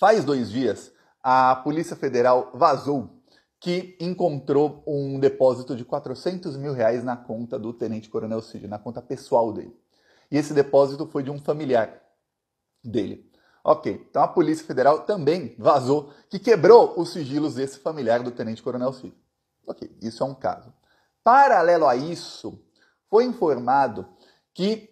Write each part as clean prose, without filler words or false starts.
Faz 2 dias, a Polícia Federal vazou que encontrou um depósito de R$400 mil na conta do Tenente Coronel Cid, na conta pessoal dele. E esse depósito foi de um familiar dele. Ok, então a Polícia Federal também vazou que quebrou os sigilos desse familiar do Tenente Coronel Cid. Ok, isso é um caso. Paralelo a isso, foi informado que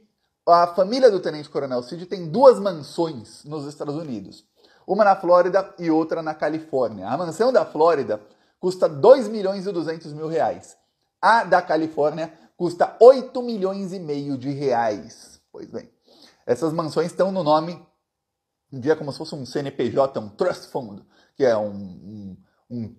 a família do Tenente Coronel Cid tem 2 mansões nos Estados Unidos. Uma na Flórida e outra na Califórnia. A mansão da Flórida custa R$2.200.000. A da Califórnia custa R$8,5 milhões. Pois bem, essas mansões estão no nome, um dia como se fosse um CNPJ, um Trust Fund, que é um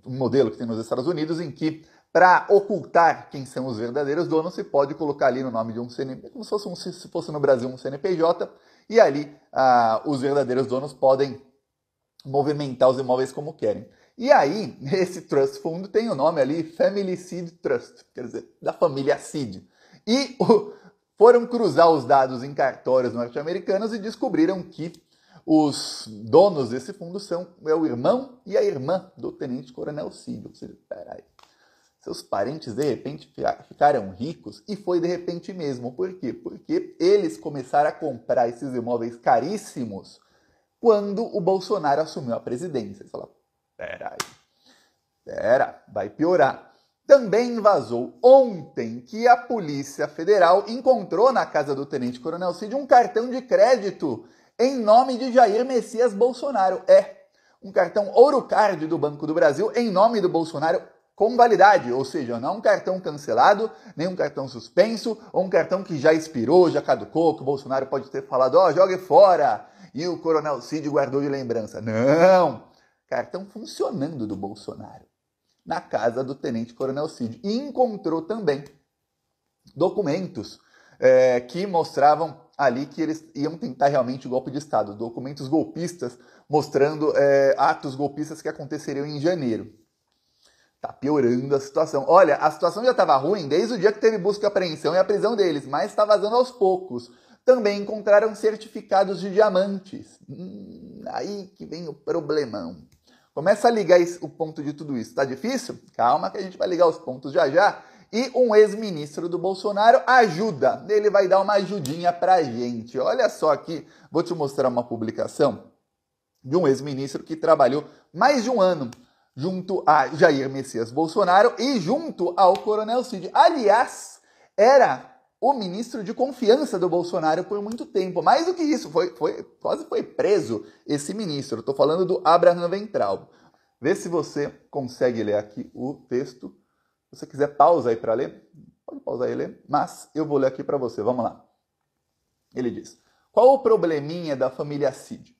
modelo que tem nos Estados Unidos em que, para ocultar quem são os verdadeiros donos, se pode colocar ali no nome de um CNPJ, como se fosse, se fosse no Brasil um CNPJ, e ali os verdadeiros donos podem movimentar os imóveis como querem. E aí, esse Trust Fund tem o nome ali, Family Cid Trust, quer dizer, da família Cid. E foram cruzar os dados em cartórios norte-americanos e descobriram que os donos desse fundo são o irmão e a irmã do Tenente Coronel Cid. Ou seja, peraí, seus parentes de repente ficaram ricos, e foi de repente mesmo. Por quê? Porque eles começaram a comprar esses imóveis caríssimos quando o Bolsonaro assumiu a presidência. Eles falaram, pera, vai piorar. Também vazou ontem que a Polícia Federal encontrou na casa do Tenente Coronel Cid um cartão de crédito em nome de Jair Messias Bolsonaro. É, um cartão Ourocard do Banco do Brasil em nome do Bolsonaro, com validade, ou seja, não um cartão cancelado, nem um cartão suspenso, ou um cartão que já expirou, já caducou, que o Bolsonaro pode ter falado, ó, jogue fora, e o Coronel Cid guardou de lembrança. Não! Cartão funcionando do Bolsonaro, na casa do Tenente Coronel Cid. E encontrou também documentos que mostravam ali que eles iam tentar realmente o golpe de Estado, documentos golpistas mostrando atos golpistas que aconteceriam em janeiro. Tá piorando a situação. Olha, a situação já estava ruim desde o dia que teve busca e apreensão e a prisão deles, mas está vazando aos poucos. Também encontraram certificados de diamantes. Aí que vem o problemão. Começa a ligar o ponto de tudo isso. Tá difícil? Calma que a gente vai ligar os pontos já já. E um ex-ministro do Bolsonaro ajuda. Ele vai dar uma ajudinha pra gente. Olha só aqui, vou te mostrar uma publicação de um ex-ministro que trabalhou mais de um ano junto a Jair Messias Bolsonaro e junto ao Coronel Cid. Aliás, era o ministro de confiança do Bolsonaro por muito tempo. Mais do que isso, quase foi preso esse ministro. Estou falando do Abraham Ventral. Vê se você consegue ler aqui o texto. Se você quiser, pausa aí para ler. Pode pausar e ler, mas eu vou ler aqui para você. Vamos lá. Ele diz, qual o probleminha da família Cid?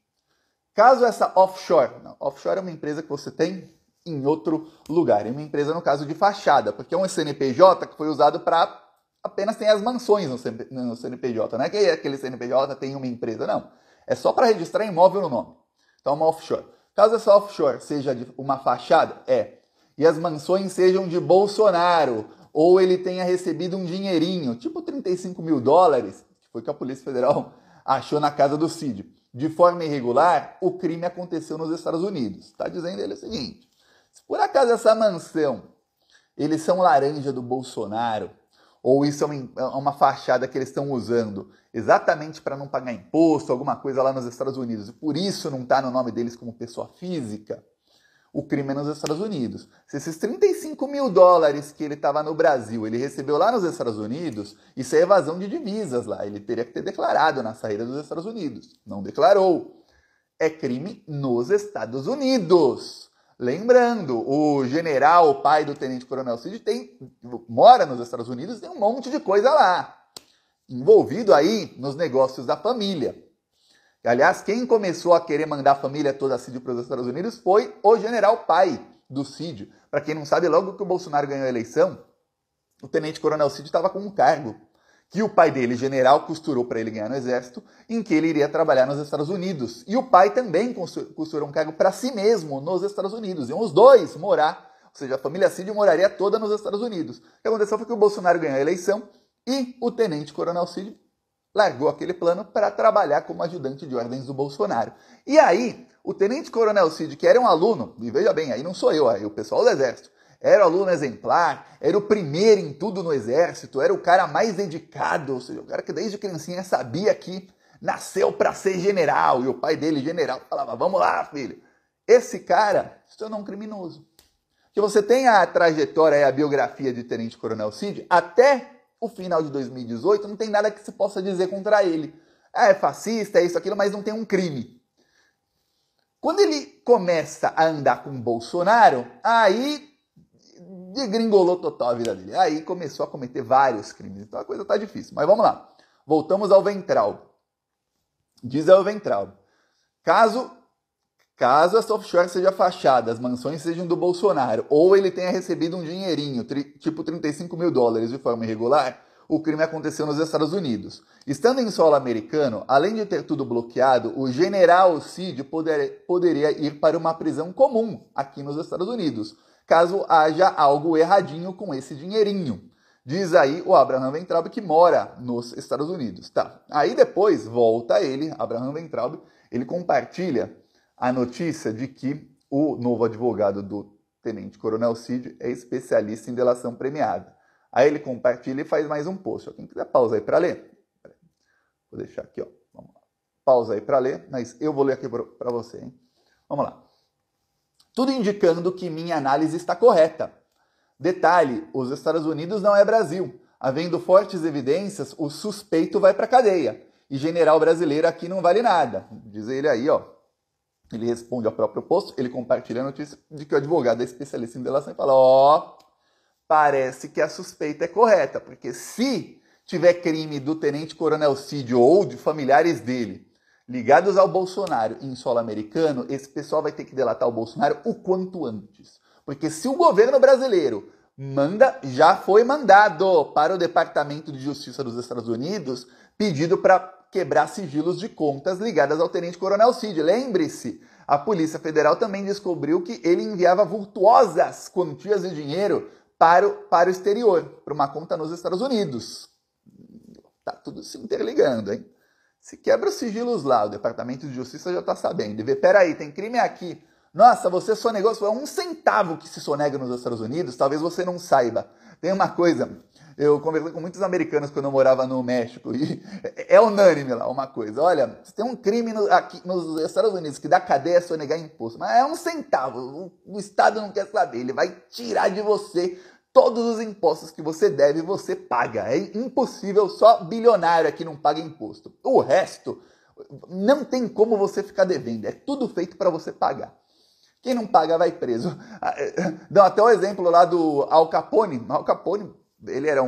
Caso essa offshore... Não, offshore é uma empresa que você tem em outro lugar. É uma empresa, no caso, de fachada, porque é um CNPJ que foi usado para... Apenas tem as mansões no CNPJ. Não é que aquele CNPJ tem uma empresa, não. É só para registrar imóvel no nome. Então, uma offshore. Caso essa offshore seja de uma fachada, e as mansões sejam de Bolsonaro, ou ele tenha recebido um dinheirinho, tipo $35 mil, que foi o que a Polícia Federal achou na casa do Cid. De forma irregular, o crime aconteceu nos Estados Unidos. Está dizendo ele o seguinte, se por acaso essa mansão, eles são laranja do Bolsonaro, ou isso é uma fachada que eles estão usando exatamente para não pagar imposto, alguma coisa lá nos Estados Unidos, e por isso não está no nome deles como pessoa física, o crime é nos Estados Unidos. Se esses $35 mil que ele estava no Brasil, ele recebeu lá nos Estados Unidos, isso é evasão de divisas lá. Ele teria que ter declarado na saída dos Estados Unidos. Não declarou. É crime nos Estados Unidos. Lembrando, o general, o pai do Tenente Coronel Cid, mora nos Estados Unidos e tem um monte de coisa lá. Envolvido aí nos negócios da família. Aliás, quem começou a querer mandar a família toda a Cid para os Estados Unidos foi o general pai do Cid. Para quem não sabe, logo que o Bolsonaro ganhou a eleição, o Tenente Coronel Cid estava com um cargo que o pai dele, general, costurou para ele ganhar no Exército, em que ele iria trabalhar nos Estados Unidos. E o pai também costurou um cargo para si mesmo nos Estados Unidos. Iam os dois morar, ou seja, a família Cid moraria toda nos Estados Unidos. O que aconteceu foi que o Bolsonaro ganhou a eleição e o Tenente Coronel Cid largou aquele plano para trabalhar como ajudante de ordens do Bolsonaro. E aí, O Tenente Coronel Cid, que era um aluno, e veja bem, aí não sou eu, aí o pessoal do Exército, era um aluno exemplar, era o primeiro em tudo no Exército, era o cara mais dedicado, ou seja, o cara que desde criancinha sabia que nasceu para ser general, e o pai dele, general, falava, vamos lá, filho. Esse cara se tornou um criminoso. Que você tem a trajetória e a biografia de Tenente Coronel Cid, até o final de 2018 não tem nada que se possa dizer contra ele. É fascista, é isso, aquilo, mas não tem um crime. Quando ele começa a andar com Bolsonaro, aí degringolou total a vida dele. Aí começou a cometer vários crimes. Então a coisa tá difícil. Mas vamos lá. Voltamos ao Ventral. Diz ao Ventral. Caso as offshores sejam fachadas, as mansões sejam do Bolsonaro, ou ele tenha recebido um dinheirinho, tipo $35 mil, de forma irregular, o crime aconteceu nos Estados Unidos. Estando em solo americano, além de ter tudo bloqueado, o general Cid poderia ir para uma prisão comum aqui nos Estados Unidos, caso haja algo erradinho com esse dinheirinho. Diz aí o Abraham Weintraub, que mora nos Estados Unidos. Tá. Aí depois volta ele, Abraham Weintraub, ele compartilha a notícia de que o novo advogado do Tenente Coronel Cid é especialista em delação premiada. Aí ele compartilha e faz mais um post. Quem quiser pausa aí para ler. Vou deixar aqui, ó. Vamos lá. Pausa aí para ler, mas eu vou ler aqui para você, hein? Vamos lá. Tudo indicando que minha análise está correta. Detalhe, os Estados Unidos não é Brasil. Havendo fortes evidências, o suspeito vai para a cadeia. E general brasileiro aqui não vale nada. Diz ele aí, ó. Ele responde ao próprio post, ele compartilha a notícia de que o advogado é especialista em delação e fala, ó, parece que a suspeita é correta, porque se tiver crime do Tenente Coronel Cid ou de familiares dele ligados ao Bolsonaro em solo americano, esse pessoal vai ter que delatar o Bolsonaro o quanto antes. Porque se o governo brasileiro manda, já foi mandado para o Departamento de Justiça dos Estados Unidos pedido para quebrar sigilos de contas ligadas ao Tenente Coronel Cid. Lembre-se, a Polícia Federal também descobriu que ele enviava vultuosas quantias de dinheiro para o exterior, para uma conta nos Estados Unidos. Tá tudo se interligando, hein? Se quebra os sigilos lá, o Departamento de Justiça já está sabendo. E vê, peraí, tem crime aqui. Nossa, você sonegou, foi um centavo que se sonega nos Estados Unidos, talvez você não saiba. Tem uma coisa, eu conversei com muitos americanos quando eu morava no México, e é unânime lá uma coisa. Olha, se tem um crime aqui nos Estados Unidos que dá cadeia, é sonegar imposto. Mas é um centavo, o Estado não quer saber, ele vai tirar de você todos os impostos que você deve, você paga. É impossível, só bilionário aqui não paga imposto. O resto, não tem como você ficar devendo. É tudo feito para você pagar. Quem não paga vai preso. Dá até o exemplo lá do Al Capone. Al Capone, ele era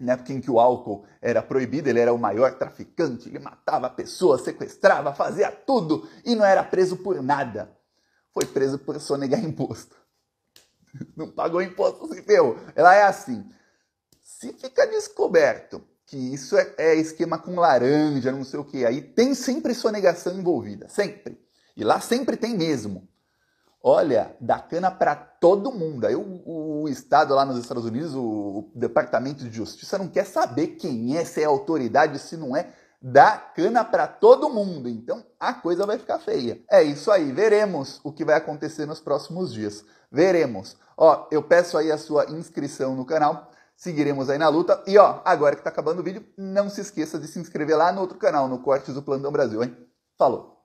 na época em que o álcool era proibido, ele era o maior traficante. Ele matava pessoas, sequestrava, fazia tudo e não era preso por nada. Foi preso por sonegar imposto. Não pagou imposto, se ferrou. Ela é assim. Se fica descoberto que isso é esquema com laranja, não sei o que, aí tem sempre sonegação envolvida. Sempre. E lá sempre tem mesmo. Olha, dá cana para todo mundo. Aí o Estado lá nos Estados Unidos, o Departamento de Justiça, não quer saber quem é, se é autoridade, se não é. Dá cana para todo mundo. Então a coisa vai ficar feia. É isso aí. Veremos o que vai acontecer nos próximos dias. Veremos. Ó, eu peço aí a sua inscrição no canal. Seguiremos aí na luta. E ó, agora que tá acabando o vídeo, não se esqueça de se inscrever lá no outro canal, no Cortes do Plantão Brasil, hein? Falou!